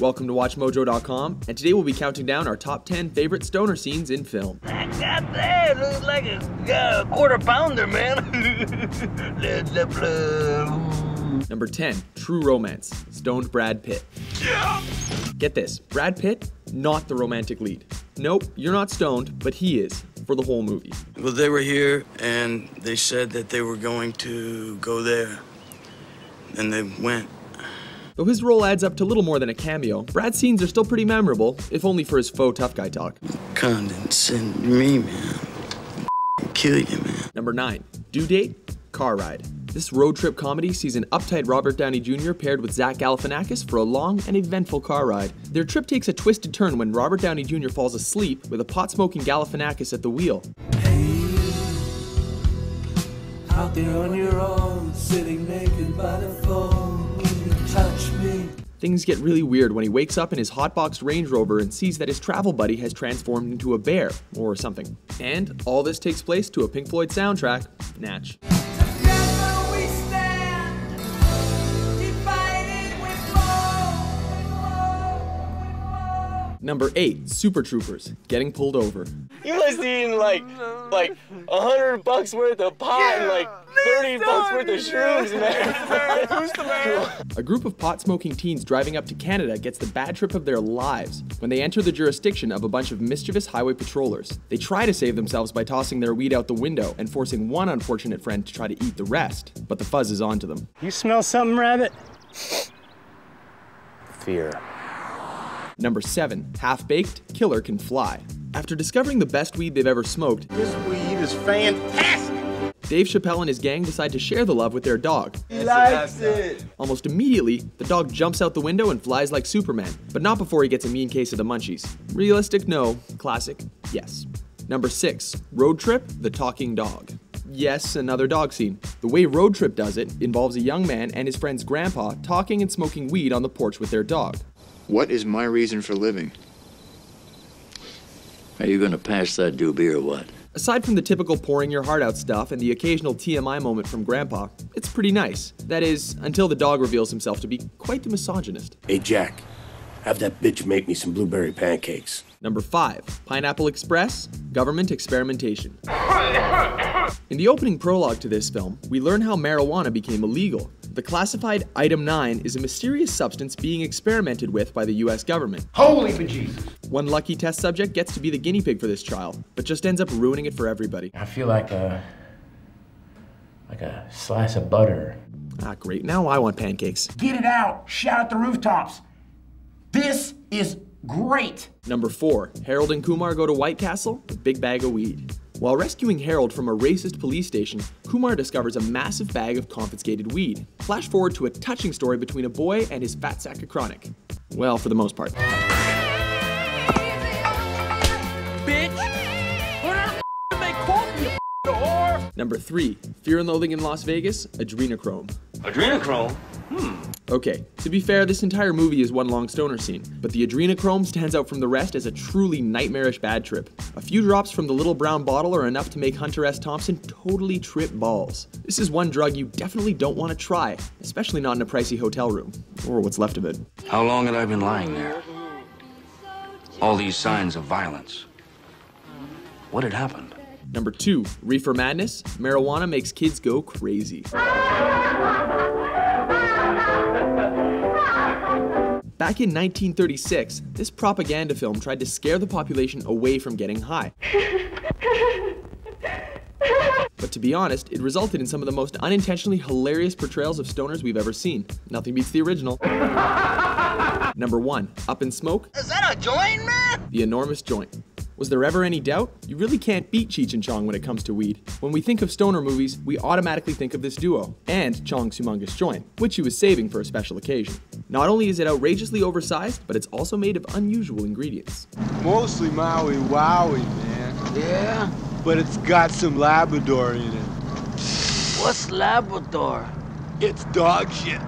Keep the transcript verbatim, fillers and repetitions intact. Welcome to Watch Mojo dot com, and today we'll be counting down our top ten favorite stoner scenes in film. God damn, looks like a uh, quarter pounder, man. Number ten, True Romance, stoned Brad Pitt. Yeah. Get this, Brad Pitt, not the romantic lead. Nope, you're not stoned, but he is, for the whole movie. Well, they were here, and they said that they were going to go there, and they went. Though his role adds up to little more than a cameo, Brad's scenes are still pretty memorable, if only for his faux tough guy talk. Condescend me, man. Kill you, man. Number nine, Due Date, Car Ride. This road trip comedy sees an uptight Robert Downey Junior paired with Zach Galifianakis for a long and eventful car ride. Their trip takes a twisted turn when Robert Downey Junior falls asleep with a pot-smoking Galifianakis at the wheel. Hey, out there on your own, sitting naked by the phone, will you touch me? Things get really weird when he wakes up in his hotboxed Range Rover and sees that his travel buddy has transformed into a bear or something. And all this takes place to a Pink Floyd soundtrack, Natch. Number eight, Super Troopers, getting pulled over. You must have eaten like, like a hundred bucks worth of pot yeah, and like thirty bucks worth of shrooms, man. A group of pot-smoking teens driving up to Canada gets the bad trip of their lives when they enter the jurisdiction of a bunch of mischievous highway patrollers. They try to save themselves by tossing their weed out the window and forcing one unfortunate friend to try to eat the rest, but the fuzz is onto them. You smell something, Rabbit? Fear. Number seven, Half-Baked, Killer Can Fly. After discovering the best weed they've ever smoked, this weed is fantastic! Dave Chappelle and his gang decide to share the love with their dog. He likes it! Almost immediately, the dog jumps out the window and flies like Superman, but not before he gets a mean case of the munchies. Realistic, no. Classic, yes. Number six, Road Trip, The Talking Dog. Yes, another dog scene. The way Road Trip does it involves a young man and his friend's grandpa talking and smoking weed on the porch with their dog. What is my reason for living? Are you gonna pass that doobie or what? Aside from the typical pouring your heart out stuff and the occasional T M I moment from Grandpa, it's pretty nice. That is, until the dog reveals himself to be quite the misogynist. Hey Jack, have that bitch make me some blueberry pancakes. Number five, Pineapple Express, Government Experimentation. In the opening prologue to this film, we learn how marijuana became illegal. The classified Item nine is a mysterious substance being experimented with by the U S government. Holy bejesus! One lucky test subject gets to be the guinea pig for this trial, but just ends up ruining it for everybody. I feel like a... like a slice of butter. Ah, great. Now I want pancakes. Get it out! Shout at the rooftops! This is great! Number four, Harold and Kumar Go to White Castle, a big bag of weed. While rescuing Harold from a racist police station, Kumar discovers a massive bag of confiscated weed. Flash forward to a touching story between a boy and his fat sack of chronic. Well, for the most part. Bitch! Number three, Fear and Loathing in Las Vegas, Adrenochrome. Adrenochrome? Hmm. Okay, to be fair, this entire movie is one long stoner scene, but the adrenochrome stands out from the rest as a truly nightmarish bad trip. A few drops from the little brown bottle are enough to make Hunter S. Thompson totally trip balls. This is one drug you definitely don't want to try, especially not in a pricey hotel room, or what's left of it. How long had I been lying there? All these signs of violence. What had happened? Number two, Reefer Madness, Marijuana Makes Kids Go Crazy. Back in nineteen thirty-six, this propaganda film tried to scare the population away from getting high. But to be honest, it resulted in some of the most unintentionally hilarious portrayals of stoners we've ever seen. Nothing beats the original. Number one, Up in Smoke. Is that a joint, man? The enormous joint. Was there ever any doubt? You really can't beat Cheech and Chong when it comes to weed. When we think of stoner movies, we automatically think of this duo, and Chong's humongous joint, which he was saving for a special occasion. Not only is it outrageously oversized, but it's also made of unusual ingredients. Mostly Maui Wowie, man. Yeah? But it's got some Labrador in it. What's Labrador? It's dog shit.